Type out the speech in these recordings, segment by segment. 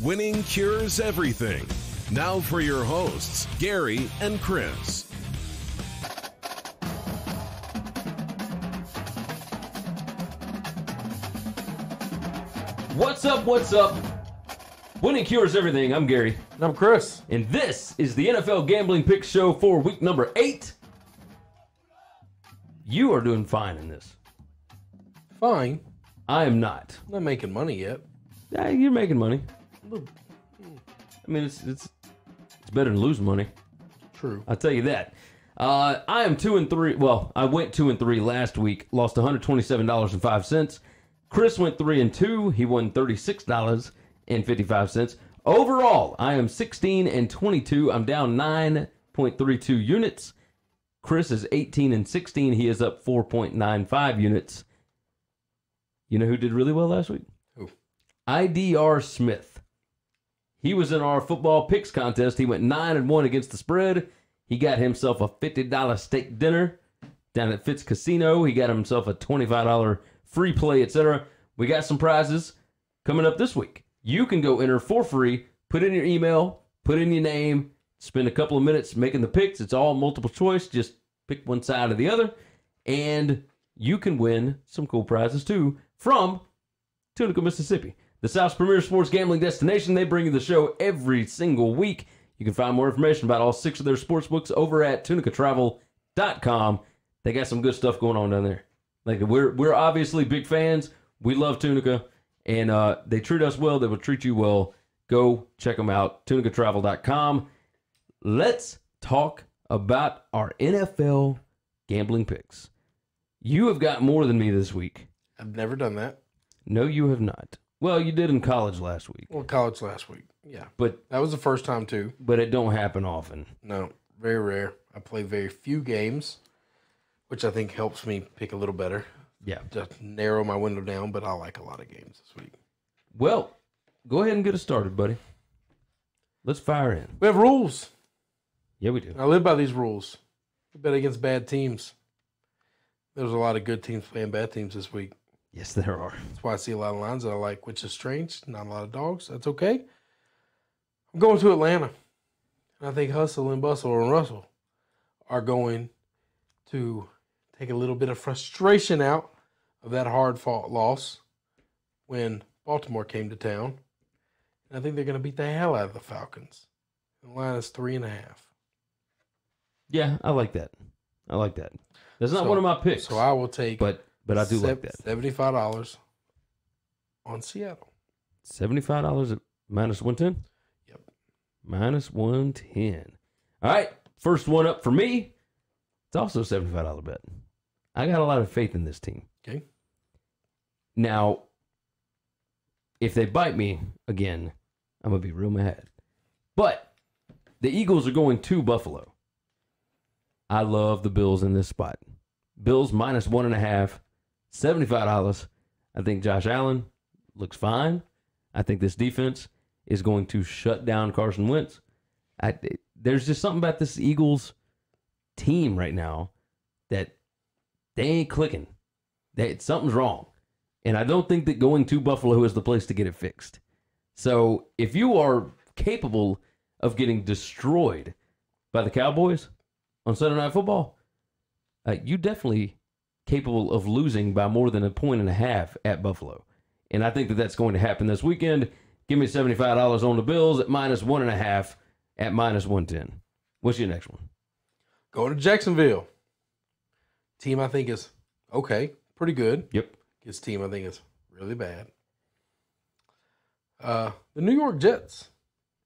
Winning Cures Everything. Now for your hosts, Gary and Chris. What's up, what's up? Winning Cures Everything. I'm Gary. And I'm Chris. And this is the NFL Gambling Pick Show for week number 8. You are doing fine in this. Fine. I am not. I'm not making money yet. Yeah, you're making money. I mean, it's better than lose money. True. I'll tell you that. I am 2-3. Well, I went 2-3 last week. Lost $127.05. Chris went 3-2. He won $36.55. Overall, I am 16-22. I'm down 9.32 units. Chris is 18-16. He is up 4.95 units. You know who did really well last week? Who? IDR Smith. He was in our football picks contest. He went 9-1 against the spread. He got himself a $50 steak dinner down at Fitz Casino. He got himself a $25 free play, etc. We got some prizes coming up this week. You can go enter for free, put in your email, put in your name, spend a couple of minutes making the picks. It's all multiple choice. Just pick one side or the other, and you can win some cool prizes, too, from Tunica, Mississippi, the South's premier sports gambling destination. They bring you the show every single week. You can find more information about all 6 of their sports books over at tunicatravel.com. They got some good stuff going on down there. Like, we're obviously big fans. We love Tunica, and they treat us well. They will treat you well. Go check them out, tunicatravel.com. Let's talk about our NFL gambling picks. You have got more than me this week. I've never done that. No, you have not. Well, you did in college last week. Well, college last week, yeah. But that was the first time, too. But it don't happen often. No, very rare. I play very few games, which I think helps me pick a little better. Yeah. Just narrow my window down, but I like a lot of games this week. Well, go ahead and get us started, buddy. Let's fire in. We have rules. Yeah, we do. I live by these rules. We bet against bad teams. There's a lot of good teams playing bad teams this week. Yes, there are. That's why I see a lot of lines that I like, which is strange. Not a lot of dogs. That's okay. I'm going to Atlanta. And I think Hustle and Bustle and Russell are going to take a little bit of frustration out of that hard-fought loss when Baltimore came to town. And I think they're going to beat the hell out of the Falcons. The line is 3.5. Yeah, I like that. I like that. That's not one of my picks. So I will take... But I do like that. $75 on Seattle. $75 at -110? Yep. -110. All right. First one up for me. It's also a $75 bet. I got a lot of faith in this team. Okay. Now, if they bite me again, I'm going to be real mad. But the Eagles are going to Buffalo. I love the Bills in this spot. Bills -1.5. $75. I think Josh Allen looks fine. I think this defense is going to shut down Carson Wentz. There's just something about this Eagles team right now that they ain't clicking. Something's wrong. And I don't think that going to Buffalo is the place to get it fixed. So if you are capable of getting destroyed by the Cowboys on Sunday Night Football, you definitely... capable of losing by more than 1.5 at Buffalo. And I think that that's going to happen this weekend. Give me $75 on the Bills at -1.5 at -110. What's your next one? Go to Jacksonville. Team I think is okay, pretty good. Yep. His team I think is really bad. The New York Jets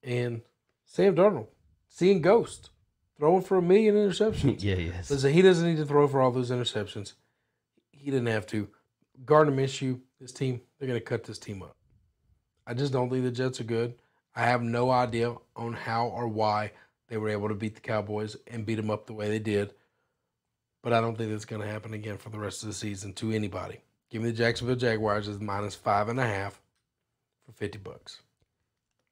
and Sam Darnold seeing ghost, throwing for 1,000,000 interceptions. Yeah, yes. Listen, he doesn't need to throw for all those interceptions. He didn't have to. Gardner Minshew, this team, they're going to cut this team up. I just don't think the Jets are good. I have no idea on how or why they were able to beat the Cowboys and beat them up the way they did. But I don't think that's going to happen again for the rest of the season to anybody. Give me the Jacksonville Jaguars as -5.5 for $50.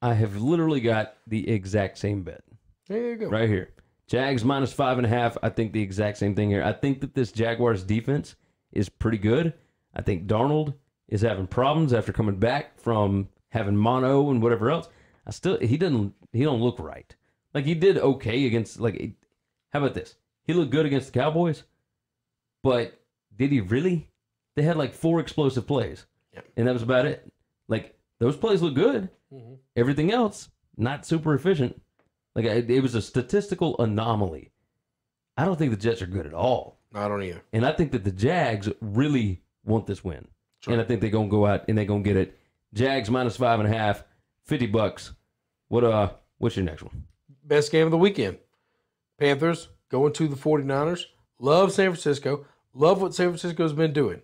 I have literally got the exact same bet. There you go. Right here. Jags -5.5. I think the exact same thing here. I think that this Jaguars defense is pretty good. I think Darnold is having problems after coming back from having mono and whatever else, I still he don't look right. Like, he did okay against, like, how about this? He looked good against the Cowboys, but did he really? They had like 4 explosive plays, and that was about it. Like, those plays look good. Mm-hmm. Everything else, not super efficient. Like, it was a statistical anomaly. I don't think the Jets are good at all. I don't either. And I think that the Jags really want this win. Sure. And I think they're going to go out and they're going to get it. Jags -5.5, $50. What's your next one? Best game of the weekend. Panthers going to the 49ers. Love San Francisco. Love what San Francisco's been doing.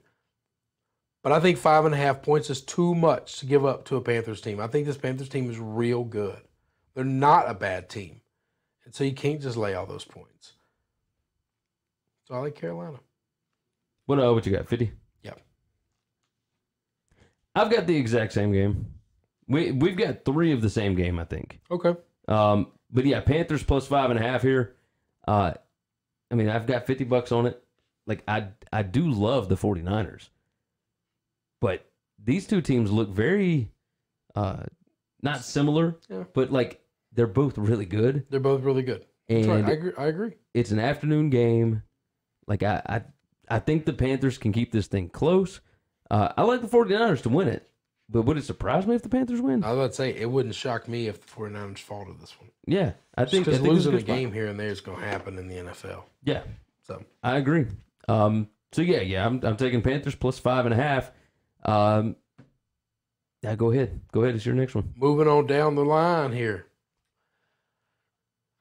But I think 5.5 points is too much to give up to a Panthers team. I think this Panthers team is real good. They're not a bad team. And so you can't just lay all those points. So I like Carolina. What you got, 50? Yeah. I've got the exact same game. We've got 3 of the same game, I think. Okay. But yeah, Panthers plus 5.5 here. I mean, I've got $50 on it. Like, I do love the 49ers. But these two teams look very not similar, but like, they're both really good. They're both really good. And right. I agree. It's an afternoon game. Like, I think the Panthers can keep this thing close. I like the 49ers to win it, but would it surprise me if the Panthers win? I was about to say, it wouldn't shock me if the 49ers fall to this one. Yeah, I think losing a game here and there is going to happen in the NFL. Yeah, so I agree. So yeah, I'm taking Panthers plus 5.5. Yeah, go ahead. It's your next one. Moving on down the line here.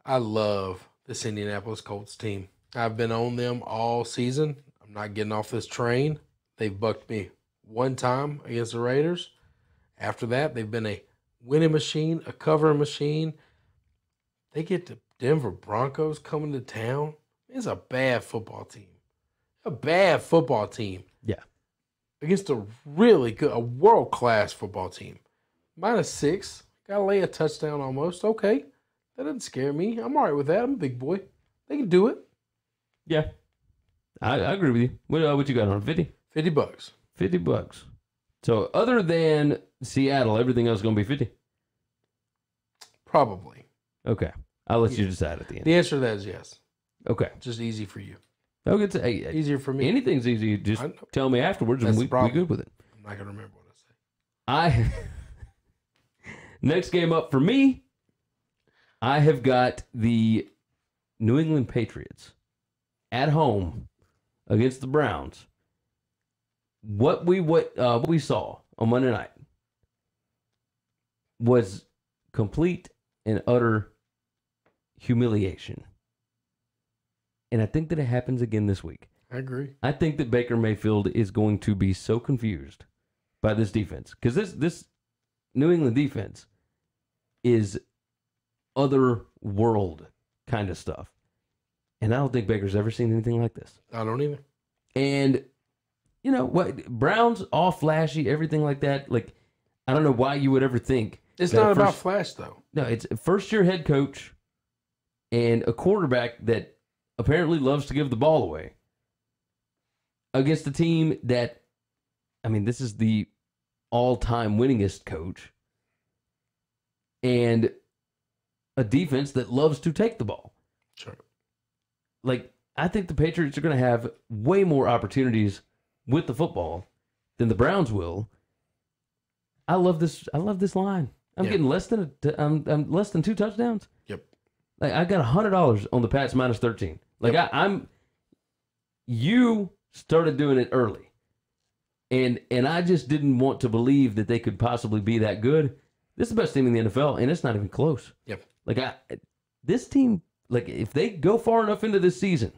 I love this Indianapolis Colts team. I've been on them all season. I'm not getting off this train. They've bucked me one time against the Raiders. After that, they've been a winning machine, a covering machine. They get the Denver Broncos coming to town. It's a bad football team. A bad football team. Yeah. Against a really good, a world-class football team. -6. Got to lay a touchdown almost. Okay. That doesn't scare me. I'm all right with that. I'm a big boy. They can do it. Yeah. I agree with you. What you got on 50? $50. $50. So other than Seattle, everything else is going to be 50? Probably. Okay. I'll let you decide at the end. The answer to that is yes. Okay. Just easy for you. Okay. Easier for me. Anything's easy. Just tell me afterwards and we're good with it. I'm not going to remember what I say. Next game up for me, I have got the New England Patriots at home against the Browns. What we saw on Monday night was complete and utter humiliation. And I think that it happens again this week. I agree. I think that Baker Mayfield is going to be so confused by this defense. Because this New England defense is other world kind of stuff. And I don't think Baker's ever seen anything like this. I don't either. And, you know, what Browns, all flashy, everything like that. Like, I don't know why you would ever think. It's not about flash, though. No, it's a first-year head coach and a quarterback that apparently loves to give the ball away against a team that, I mean, this is the all-time winningest coach and a defense that loves to take the ball. Sure. Like, I think the Patriots are going to have way more opportunities with the football than the Browns will. I love this line. I'm getting less than I'm less than 2 touchdowns. Yep. Like, I got $100 on the Pats -13. Like, yep. You started doing it early, and I just didn't want to believe that they could possibly be that good. This is the best team in the NFL, and it's not even close. Yep. Like, this team. Like, if they go far enough into this season,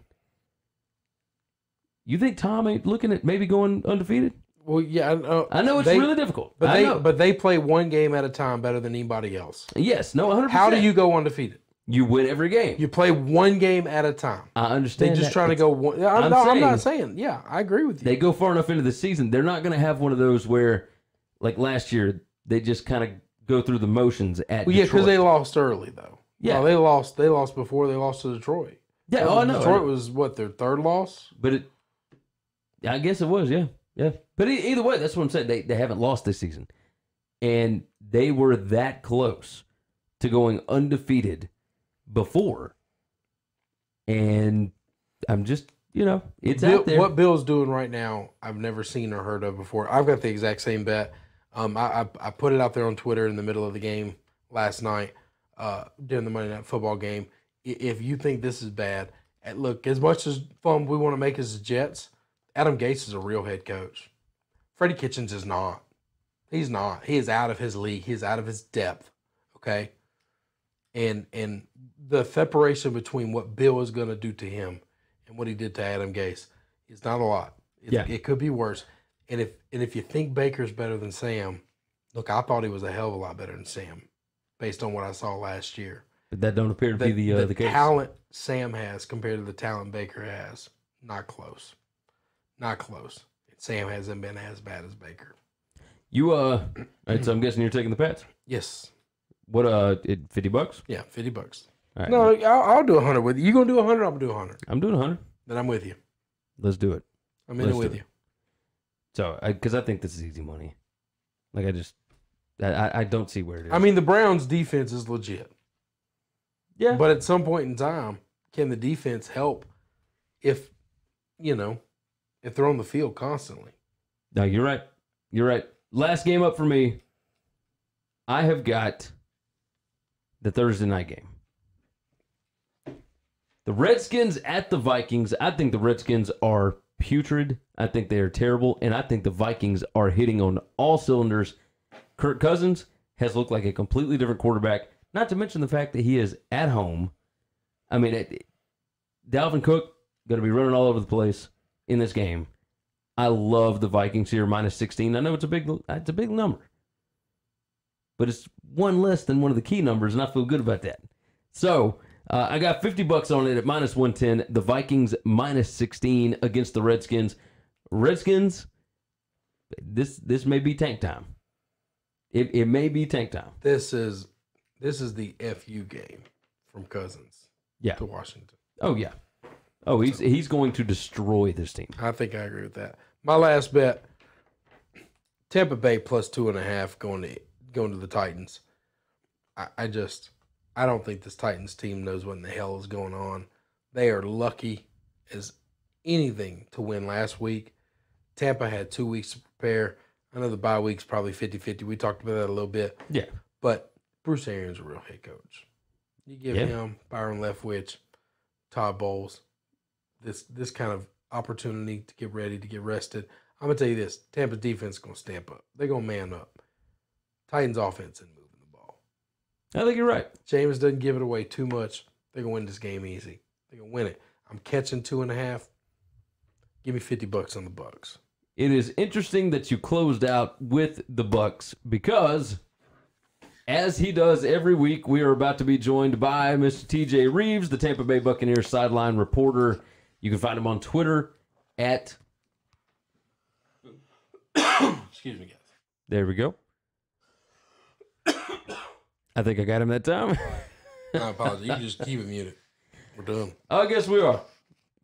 you think Tom ain't looking at maybe going undefeated? Well, yeah. I know it's really difficult. But they play one game at a time better than anybody else. Yes. No, 100%. How do you go undefeated? You win every game. You play one game at a time. I understand. They're just trying to go one. I'm not saying. Yeah, I agree with you. They go far enough into the season. They're not going to have one of those where, like last year, they just kind of go through the motions at Detroit. Yeah, because they lost early, though. Yeah, no, they lost before they lost to Detroit. Yeah, oh, I know. Detroit was, what, their 3rd loss? But I guess it was, yeah. But either way, that's what I'm saying. They haven't lost this season. And They were that close to going undefeated before. And I'm just, you know, it's out there. What Bill's doing right now, I've never seen or heard of before. I've got the exact same bet. I put it out there on Twitter in the middle of the game last night during the Monday Night Football game. If you think this is bad, look, as much as fun we want to make as the Jets, Adam Gase is a real head coach. Freddie Kitchens is not. He's not. He is out of his league. He is out of his depth, okay? And the separation between what Bill is going to do to him and what he did to Adam Gase is not a lot. It could be worse. And if you think Baker's better than Sam, look, I thought he was a hell of a lot better than Sam based on what I saw last year. But that don't appear to be the case. The talent Sam has compared to the talent Baker has, not close. Not close. Sam hasn't been as bad as Baker. You so I'm guessing you're taking the Pats. Yes. What $50? Yeah, $50. Right, no, man. I'll do 100 with you. You gonna do 100? I'm gonna do 100. I'm doing 100. Then I'm with you. Let's do it. I'm in it with you. So, because I think this is easy money. Like I don't see where it is. I mean, the Browns' defense is legit. Yeah. But at some point in time, can the defense help? If you know. If they're on the field constantly. No, you're right. You're right. Last game up for me. I have got the Thursday night game. The Redskins at the Vikings. I think the Redskins are putrid. I think they are terrible. And I think the Vikings are hitting on all cylinders. Kirk Cousins has looked like a completely different quarterback. Not to mention the fact that he is at home. I mean, Dalvin Cook going to be running all over the place in this game. I love the Vikings here, minus 16. I know it's a big number. But it's one less than one of the key numbers, and I feel good about that. So, I got $50 on it at minus 110. The Vikings minus 16 against the Redskins. Redskins, this may be tank time. It may be tank time. This is the FU game from Cousins to Washington. Oh, yeah. Oh, he's going to destroy this team. I think I agree with that. My last bet, Tampa Bay plus 2.5 going to the Titans. I don't think this Titans team knows what in the hell is going on. They are lucky as anything to win last week. Tampa had 2 weeks to prepare. I know the bye week's probably 50-50. We talked about that a little bit. Yeah. But Bruce Arians is a real head coach. You give him Byron Leftwich, Todd Bowles, this kind of opportunity to get ready, to get rested. I'm going to tell you this. Tampa's defense is going to stamp up. They're going to man up. Titans offense isn't moving the ball. I think you're right. James doesn't give it away too much. They're going to win this game easy. They're going to win it. I'm catching 2.5. Give me $50 on the Bucs. It is interesting that you closed out with the Bucs because, as he does every week, we are about to be joined by Mr. T.J. Reeves, the Tampa Bay Buccaneers sideline reporter. You can find him on Twitter at... Excuse me, guys. There we go. I think I got him that time. I apologize. You can just keep it muted. We're done. I guess we are.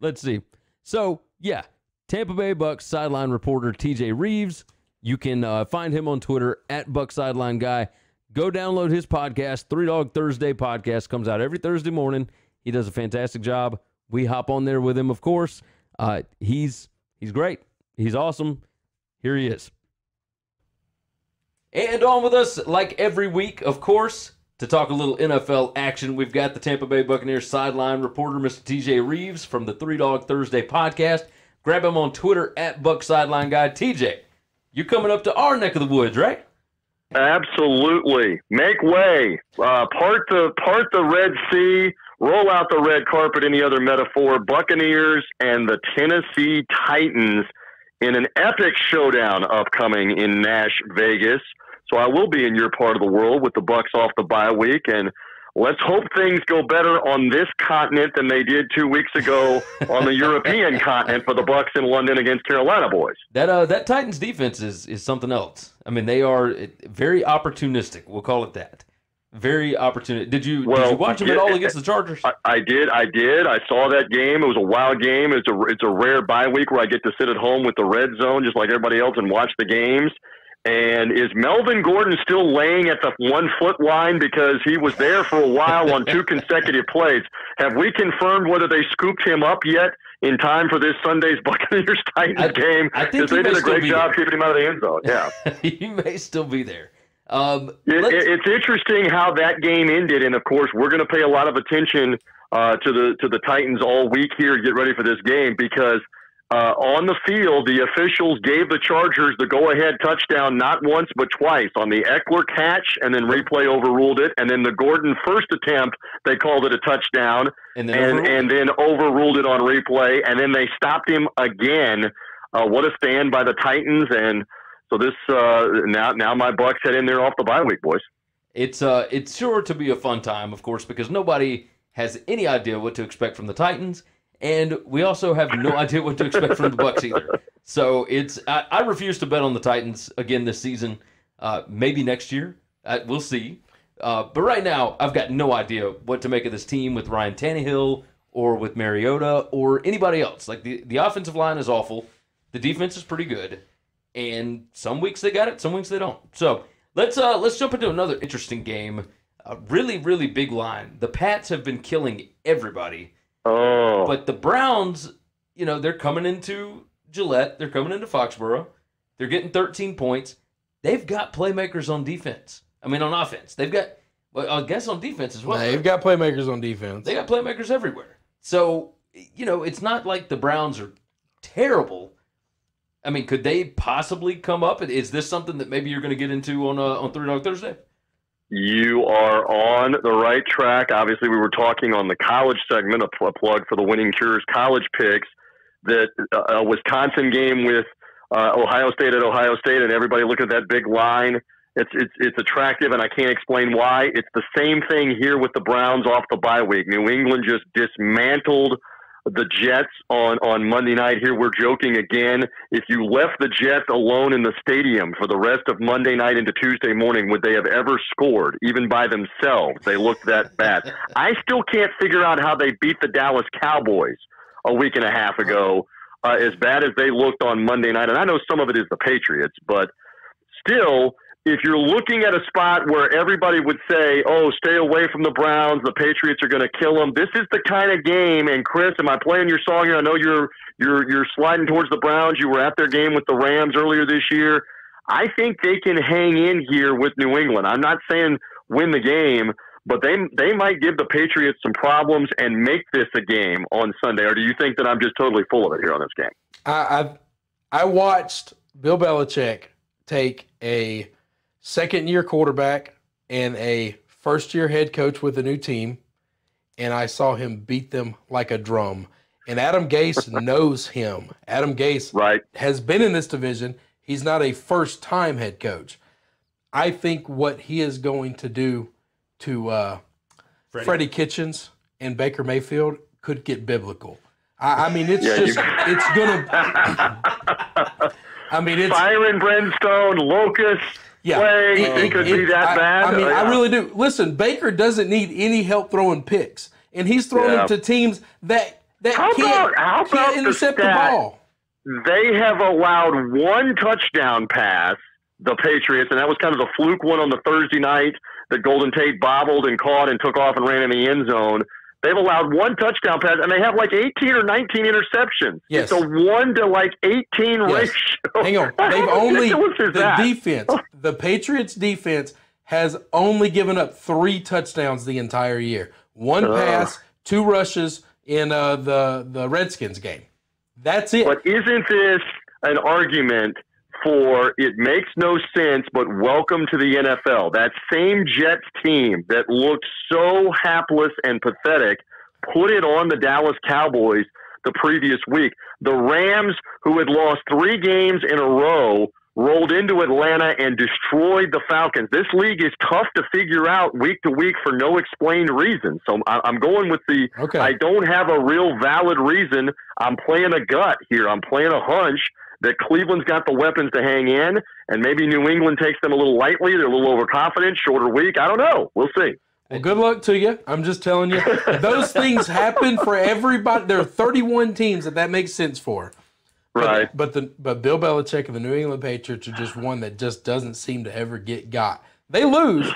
Let's see. So, yeah, Tampa Bay Bucs sideline reporter TJ Reeves. You can find him on Twitter at BucsSidelineGuy. Go download his podcast, Three Dog Thursday podcast. Comes out every Thursday morning. He does a fantastic job. We hop on there with him, of course. He's great. He's awesome. Here he is. And on with us, like every week, of course, to talk a little NFL action, we've got the Tampa Bay Buccaneers sideline reporter, Mr. T.J. Reeves from the Three Dog Thursday podcast. Grab him on Twitter at BucsSidelineGuy. TJ, you're coming up to our neck of the woods, right? Absolutely. Make way. Part the Red Sea. Roll out the red carpet, any other metaphor, Buccaneers and the Tennessee Titans in an epic showdown upcoming in Nash, Vegas. So I will be in your part of the world with the Bucs off the bye week, and let's hope things go better on this continent than they did 2 weeks ago on the European continent for the Bucs in London against Carolina boys. That Titans defense is something else. I mean, they are very opportunistic. We'll call it that. Very opportunity. Did you watch him at all against the Chargers? I did. I saw that game. It was a wild game. It's a rare bye week where I get to sit at home with the red zone just like everybody else and watch the games. And is Melvin Gordon still laying at the 1 foot line, because he was there for a while on two consecutive plays? Have we confirmed whether they scooped him up yet in time for this Sunday's Buccaneers-Titans game? Because they did a great job keeping him out of the end zone. Yeah, he may still be there. It's interesting how that game ended, and of course, we're going to pay a lot of attention to the Titans all week here to get ready for this game, because on the field, the officials gave the Chargers the go-ahead touchdown not once but twice, on the Eckler catch, and then replay overruled it, and then the Gordon first attempt, they called it a touchdown, and then overruled it on replay, and then they stopped him again. What a stand by the Titans, and so this now my Bucs head in there off the bye week, boys. It's sure to be a fun time, of course, because nobody has any idea what to expect from the Titans. And we also have no idea what to expect from the Bucs either. So I refuse to bet on the Titans again this season. Maybe next year. We'll see. But right now, I've got no idea what to make of this team with Ryan Tannehill or with Mariota or anybody else. Like, the offensive line is awful. The defense is pretty good. And some weeks they got it, some weeks they don't. So let's jump into another interesting game. A really, really big line. The Pats have been killing everybody. Oh. But the Browns, they're coming into Gillette. They're coming into Foxborough. They're getting 13 points. They've got playmakers on defense. I mean, on offense. They've got, I guess on defense as well. They've got playmakers on defense. They got playmakers everywhere. So, it's not like the Browns are terrible. I mean, could they possibly come up? Is this something that maybe you're going to get into on Three Dog Thursday? You are on the right track. Obviously, we were talking on the college segment, a plug for the Winning Cures college picks, that a Wisconsin game with Ohio State at Ohio State, and everybody look at that big line. It's attractive, and I can't explain why. It's the same thing here with the Browns off the bye week. New England just dismantled the Jets on Monday night. Here we're joking again. If you left the Jets alone in the stadium for the rest of Monday night into Tuesday morning, would they have ever scored, even by themselves? They looked that bad. I still can't figure out how they beat the Dallas Cowboys a week and a half ago, as bad as they looked on Monday night. And I know some of it is the Patriots, but still, if you're looking at a spot where everybody would say, oh, stay away from the Browns, the Patriots are going to kill them, this is the kind of game. And Chris, am I playing your song here? I know you're sliding towards the Browns. You were at their game with the Rams earlier this year. I think they can hang in here with New England. I'm not saying win the game, but they might give the Patriots some problems and make this a game on Sunday. Or do you think that I'm just totally full of it here on this game? I watched Bill Belichick take a second-year quarterback and a first-year head coach with a new team, and I saw him beat them like a drum. And Adam Gase knows him. Adam Gase has been in this division. He's not a first-time head coach. I think what he is going to do to Freddie Kitchens and Baker Mayfield could get biblical. I mean, it's it's going to – I mean, it's – fire and brimstone, locusts. Yeah, it could be that bad. I mean, I really do. Listen, Baker doesn't need any help throwing picks, and he's throwing them to teams that can't intercept the ball. They have allowed one touchdown pass, the Patriots, and that was kind of the fluke one on the Thursday night that Golden Tate bobbled and caught and took off and ran in the end zone. They've allowed one touchdown pass, and they have like 18 or 19 interceptions. Yes. It's a 1-18 ratio. Hang on. They've only the Patriots defense has only given up 3 touchdowns the entire year. One pass, 2 rushes in the Redskins game. That's it. But isn't this an argument for it makes no sense, but welcome to the NFL? That same Jets team that looked so hapless and pathetic put it on the Dallas Cowboys the previous week. The Rams, who had lost 3 games in a row, rolled into Atlanta and destroyed the Falcons. This league is tough to figure out week to week for no explained reason. So I'm going with the I don't have a real valid reason. I'm playing a gut here. I'm playing a hunch that Cleveland's got the weapons to hang in, and maybe New England takes them a little lightly. They're a little overconfident, shorter week. I don't know. We'll see. Well, good luck to you. I'm just telling you. Those things happen for everybody. There are 31 teams that makes sense for. Right. But Bill Belichick and the New England Patriots are just one that just doesn't seem to ever get got. They lose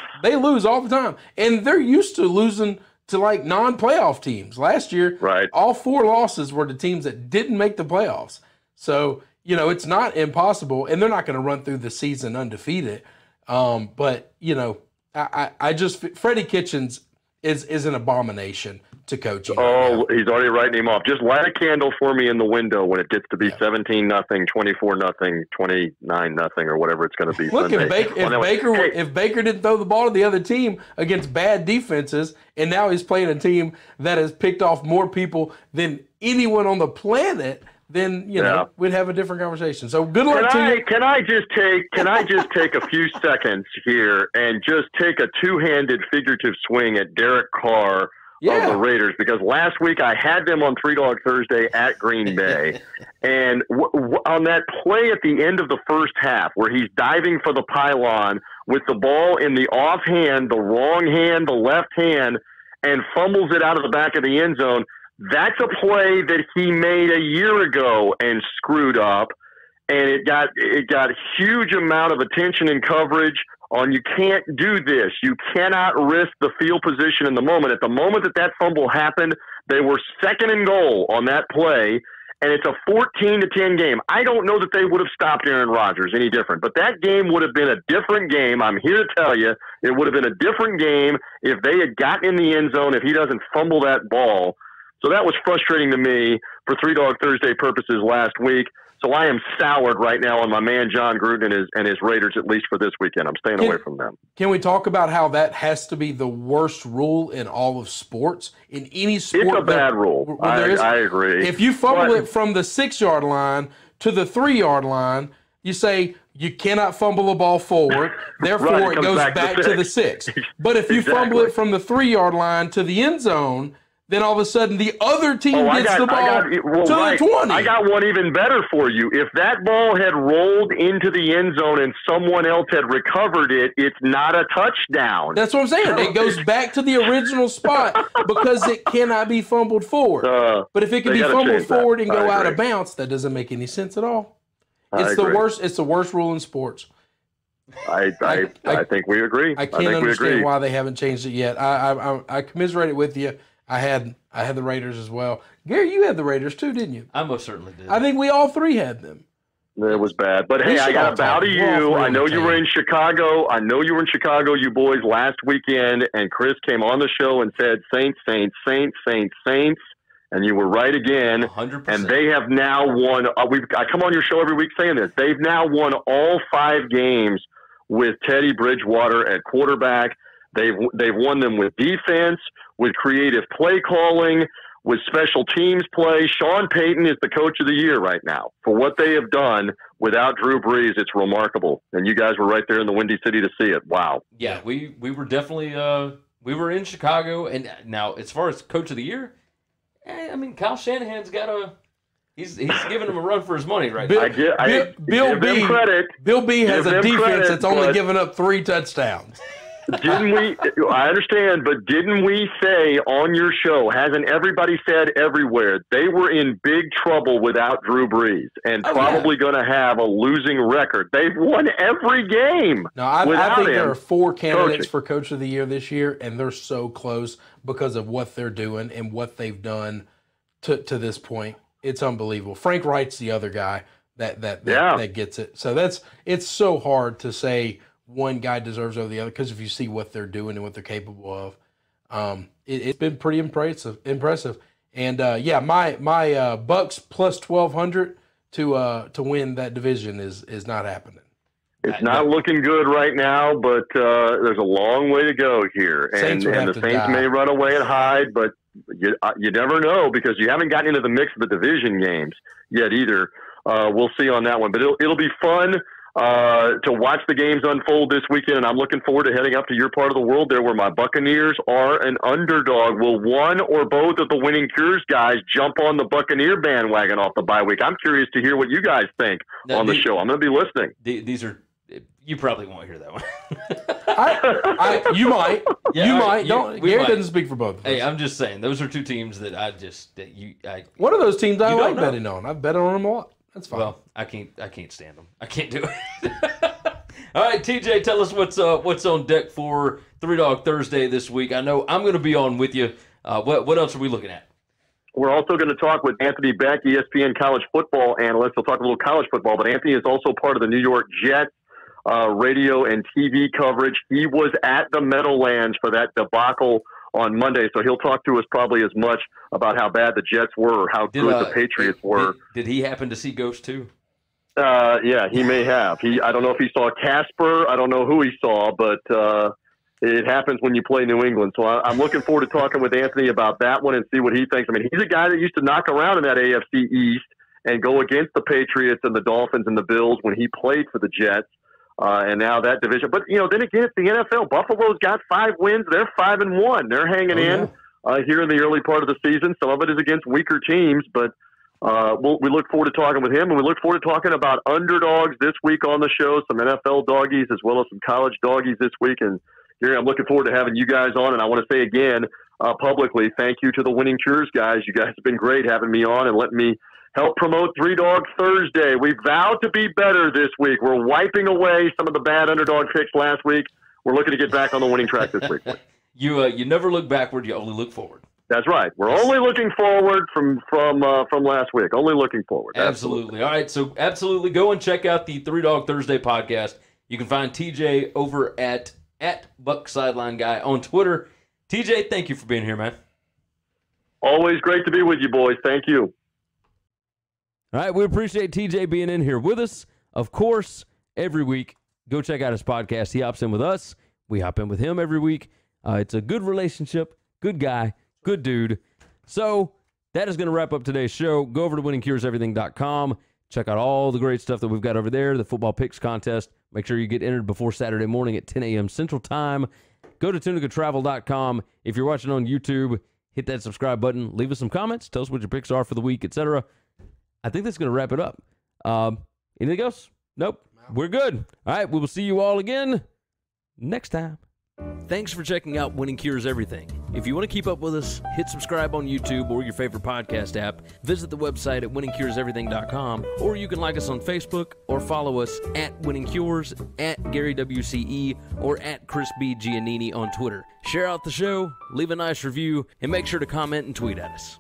all the time, and they're used to losing to like non-playoff teams. Last year, right, all four losses were to teams that didn't make the playoffs. So, you know, it's not impossible, and they're not going to run through the season undefeated. But, you know, I just – Freddie Kitchens is an abomination to coaching. Oh, right, he's already writing him off. Just light a candle for me in the window when it gets to be 17-0, 24-0, 29-0, or whatever it's going to be. Look, if Baker didn't throw the ball to the other team against bad defenses, and now he's playing a team that has picked off more people than anyone on the planet – then, you know, we'd have a different conversation. So good luck to you. Can I just take a few seconds here and just take a two-handed figurative swing at Derek Carr of the Raiders, because last week I had them on Three Dog Thursday at Green Bay, and on that play at the end of the first half where he's diving for the pylon with the ball in the offhand, the wrong hand, the left hand, and fumbles it out of the back of the end zone. That's a play that he made a year ago and screwed up, and it got a huge amount of attention and coverage on you can't do this. You cannot risk the field position in the moment. At the moment that fumble happened, they were 2nd and goal on that play, and it's a 14-10 game. I don't know that they would have stopped Aaron Rodgers any different, but that game would have been a different game. I'm here to tell you it would have been a different game if they had gotten in the end zone, if he doesn't fumble that ball. So that was frustrating to me for Three Dog Thursday purposes last week. So I am soured right now on my man John Gruden and his Raiders, at least for this weekend. I'm staying away from them. Can we talk about how that has to be the worst rule in all of sports? In any sport, it's a bad rule. I agree. If you fumble it from the 6-yard line to the 3-yard line, you say you cannot fumble the ball forward. Therefore, it goes back to the 6. But if you fumble it from the 3-yard line to the end zone, then all of a sudden the other team gets the ball to the 20. I got one even better for you. If that ball had rolled into the end zone and someone else had recovered it, it's not a touchdown. That's what I'm saying. It goes back to the original spot because it cannot be fumbled forward. But if it can be fumbled forward and go out of bounds, that doesn't make any sense at all. It's the worst rule in sports. I think we agree. I can't understand why they haven't changed it yet. I commiserate it with you. I had the Raiders as well. Gary, you had the Raiders too, didn't you? I most certainly did. I think we all three had them. It was bad. But, hey, I got a bow to you. I know you were in Chicago. I know you were in Chicago, you boys, last weekend, and Chris came on the show and said, Saints, Saints, Saints, Saints, Saints, and you were right again. 100%. And they have now won. I come on your show every week saying this. They've now won all 5 games with Teddy Bridgewater at quarterback. They've won them with defense, with creative play calling, with special teams play. Sean Payton is the coach of the year right now. For what they have done without Drew Brees, it's remarkable. And you guys were right there in the Windy City to see it. Wow. Yeah, we were definitely we were in Chicago. And now, as far as coach of the year, I mean, Kyle Shanahan's got a he's giving him a run for his money right now. Bill B has a defense that's only given up 3 touchdowns. I understand, but didn't we say on your show, hasn't everybody said everywhere, they were in big trouble without Drew Brees and probably going to have a losing record? They've won every game. No, I think there are 4 candidates for Coach of the Year this year, and they're so close because of what they're doing and what they've done to this point. It's unbelievable. Frank Wright's the other guy that gets it. So it's so hard to say one guy deserves over the other, because if you see what they're doing and what they're capable of, it's been pretty impressive. And my Bucs plus 1,200 to win that division is not happening. It's not looking good right now, but there's a long way to go here. And the Saints may run away and hide, but you never know, because you haven't gotten into the mix of the division games yet either. We'll see on that one, but it'll be fun to watch the games unfold this weekend, and I'm looking forward to heading up to your part of the world there where my Buccaneers are an underdog. Will one or both of the Winning Cures guys jump on the Buccaneer bandwagon off the bye week? I'm curious to hear what you guys think on the show. I'm going to be listening. You probably won't hear that one. You might. Yeah, you might. Gary doesn't speak for both of us. Hey, I'm just saying, those are 2 teams that I just – one of those teams I like betting on. I've bet on them a lot. That's fine. Well, I can't stand them. I can't do it. All right, TJ, tell us what's on deck for Three Dog Thursday this week. I know I'm going to be on with you. What else are we looking at? We're also going to talk with Anthony Beck, ESPN college football analyst. He'll talk a little college football, but Anthony is also part of the New York Jets radio and TV coverage. He was at the Meadowlands for that debacle on Monday, so he'll talk to us probably as much about how bad the Jets were or how good the Patriots were. Did he happen to see Ghost too? Yeah, he may have. I don't know if he saw Casper. I don't know who he saw, but it happens when you play New England. So I'm looking forward to talking with Anthony about that one and see what he thinks. I mean, he's a guy that used to knock around in that AFC East and go against the Patriots and the Dolphins and the Bills when he played for the Jets. And now that division, but you know, then again, it's the NFL. Buffalo's got 5 wins. They're 5-1. They're hanging in here in the early part of the season. Some of it is against weaker teams, but we look forward to talking with him, and we look forward to talking about underdogs this week on the show. Some NFL doggies as well as some college doggies this week. And Gary, I'm looking forward to having you guys on. And I want to say again publicly, thank you to the Winning Cures guys. You guys have been great having me on and letting me help promote Three Dog Thursday. We vowed to be better this week. We're wiping away some of the bad underdog picks last week. We're looking to get back on the winning track this week. You never look backward. You only look forward. That's right. We're only looking forward from last week. Only looking forward. Absolutely. All right. So absolutely go and check out the Three Dog Thursday podcast. You can find TJ over at BucsSidelineGuy on Twitter. TJ, thank you for being here, man. Always great to be with you, boys. Thank you. All right, we appreciate TJ being in here with us. Of course, every week, go check out his podcast. He hops in with us. We hop in with him every week. It's a good relationship, good guy, good dude. So that is going to wrap up today's show. Go over to winningcureseverything.com. Check out all the great stuff that we've got over there, the football picks contest. Make sure you get entered before Saturday morning at 10 a.m. Central Time. Go to tunicatravel.com. If you're watching on YouTube, hit that subscribe button. Leave us some comments. Tell us what your picks are for the week, etc. I think that's going to wrap it up. Anything else? Nope. We're good. All right. We will see you all again next time. Thanks for checking out Winning Cures Everything. If you want to keep up with us, hit subscribe on YouTube or your favorite podcast app. Visit the website at winningcureseverything.com, or you can like us on Facebook or follow us at Winning Cures, at Gary WCE, or at Chris B. Giannini on Twitter. Share out the show, leave a nice review, and make sure to comment and tweet at us.